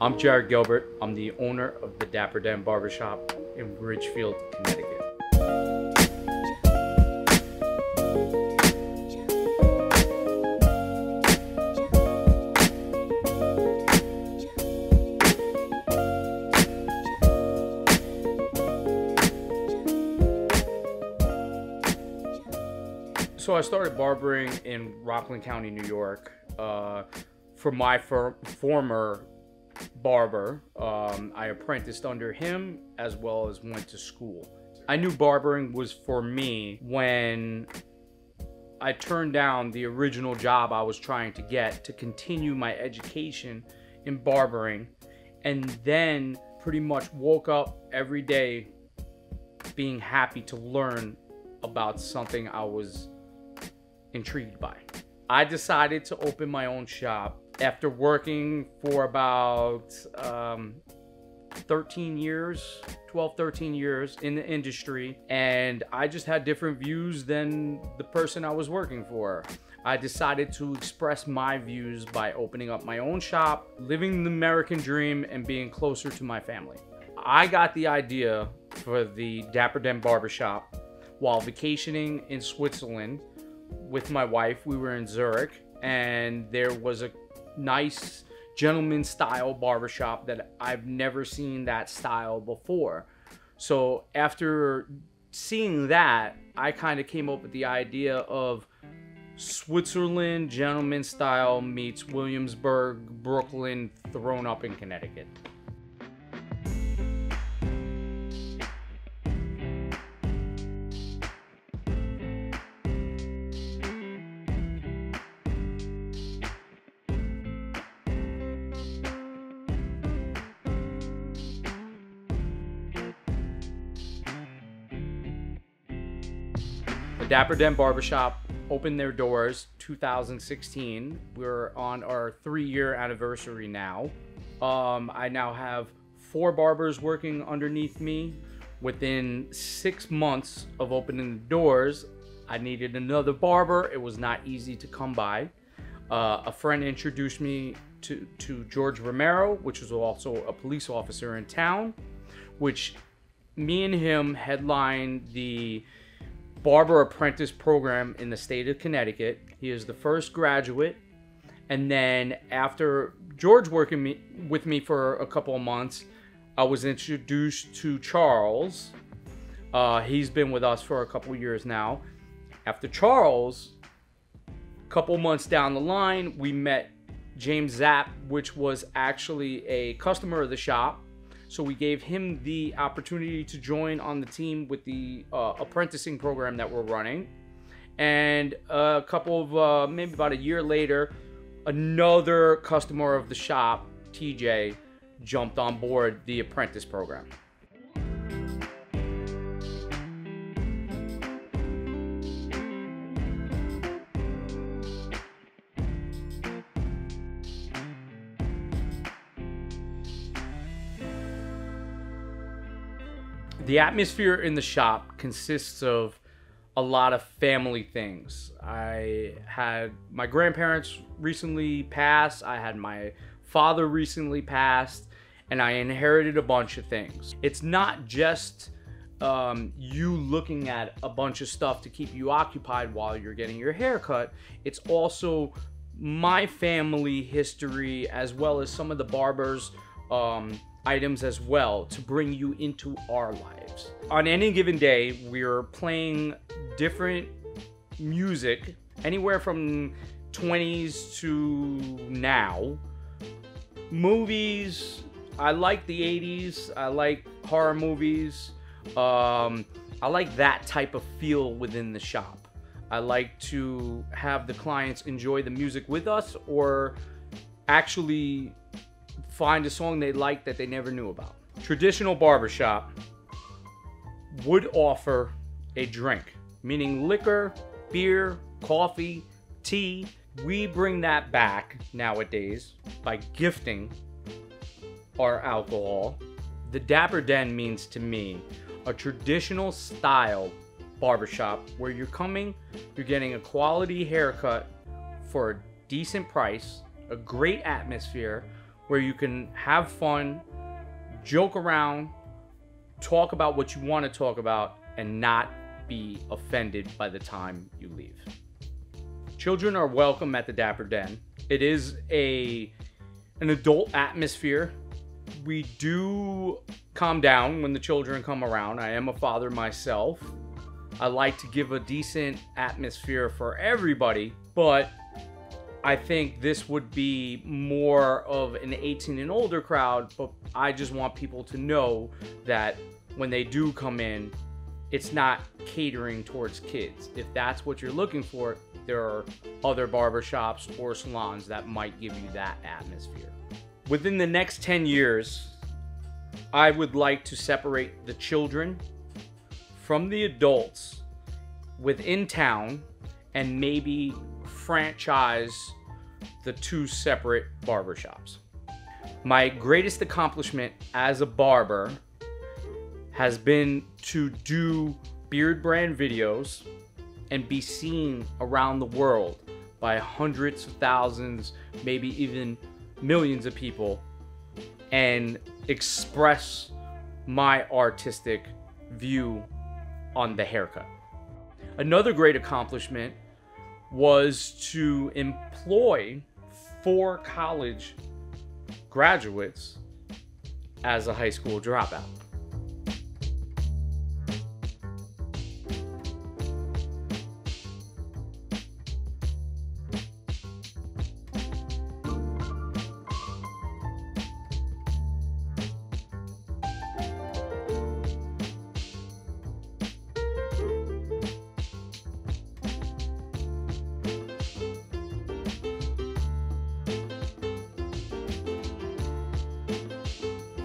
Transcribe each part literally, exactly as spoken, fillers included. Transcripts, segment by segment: I'm Jared Gelbert. I'm the owner of the Dapper Den Barbershop in Ridgefield, Connecticut. So I started barbering in Rockland County, New York, uh, for my fir- former barber. um, I apprenticed under him as well as went to school. I knew barbering was for me when I turned down the original job I was trying to get to continue my education in barbering, and then pretty much woke up every day being happy to learn about something I was intrigued by. I decided to open my own shop after working for about um, thirteen years, twelve, thirteen years in the industry, and I just had different views than the person I was working for. I decided to express my views by opening up my own shop, living the American dream, and being closer to my family. I got the idea for the Dapper Den Barbershop while vacationing in Switzerland with my wife. We were in Zurich, and there was a nice gentleman style barbershop that I've never seen that style before. So after seeing that, I kind of came up with the idea of Switzerland gentleman style meets Williamsburg, Brooklyn, thrown up in Connecticut. The Dapper Den Barbershop opened their doors two thousand sixteen. We're on our three-year anniversary now. Um, I now have four barbers working underneath me. Within six months of opening the doors, I needed another barber. It was not easy to come by. Uh, a friend introduced me to, to George Romero, which was also a police officer in town, which me and him headlined the barber apprentice program in the state of Connecticut. He is the first graduate. And then after George working me, with me for a couple of months, I was introduced to Charles. Uh, he's been with us for a couple of years now. After Charles, a couple months down the line, we met James Zapp, which was actually a customer of the shop. So we gave him the opportunity to join on the team with the uh, apprenticing program that we're running. And a couple of, uh, maybe about a year later, another customer of the shop, T J, jumped on board the apprentice program. The atmosphere in the shop consists of a lot of family things. I had my grandparents recently passed, I had my father recently passed, and I inherited a bunch of things. It's not just um, you looking at a bunch of stuff to keep you occupied while you're getting your hair cut. It's also my family history as well as some of the barbers' um, items as well to bring you into our lives. On any given day, we're playing different music, anywhere from twenties to now. Movies, I like the eighties, I like horror movies. Um, I like that type of feel within the shop. I like to have the clients enjoy the music with us or actually find a song they like that they never knew about. Traditional barbershop would offer a drink, meaning liquor, beer, coffee, tea. We bring that back nowadays by gifting our alcohol. The Dapper Den means to me a traditional style barbershop where you're coming, you're getting a quality haircut for a decent price, a great atmosphere, where you can have fun, joke around, talk about what you want to talk about, and not be offended by the time you leave. Children are welcome at the Dapper Den. It is a an adult atmosphere. We do calm down when the children come around. I am a father myself. I like to give a decent atmosphere for everybody, but I think this would be more of an eighteen and older crowd, but I just want people to know that when they do come in, it's not catering towards kids. If that's what you're looking for, there are other barbershops or salons that might give you that atmosphere. Within the next ten years, I would like to separate the children from the adults within town and maybe franchise the two separate barbershops. My greatest accomplishment as a barber has been to do beard brand videos and be seen around the world by hundreds of thousands, maybe even millions of people, and express my artistic view on the haircut. Another great accomplishment was to employ four college graduates as a high school dropout.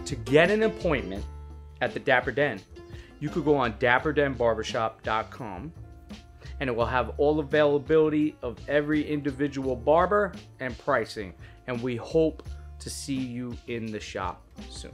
To get an appointment at the Dapper Den, you could go on dapper den barbershop dot com, and it will have all availability of every individual barber and pricing, and we hope to see you in the shop soon.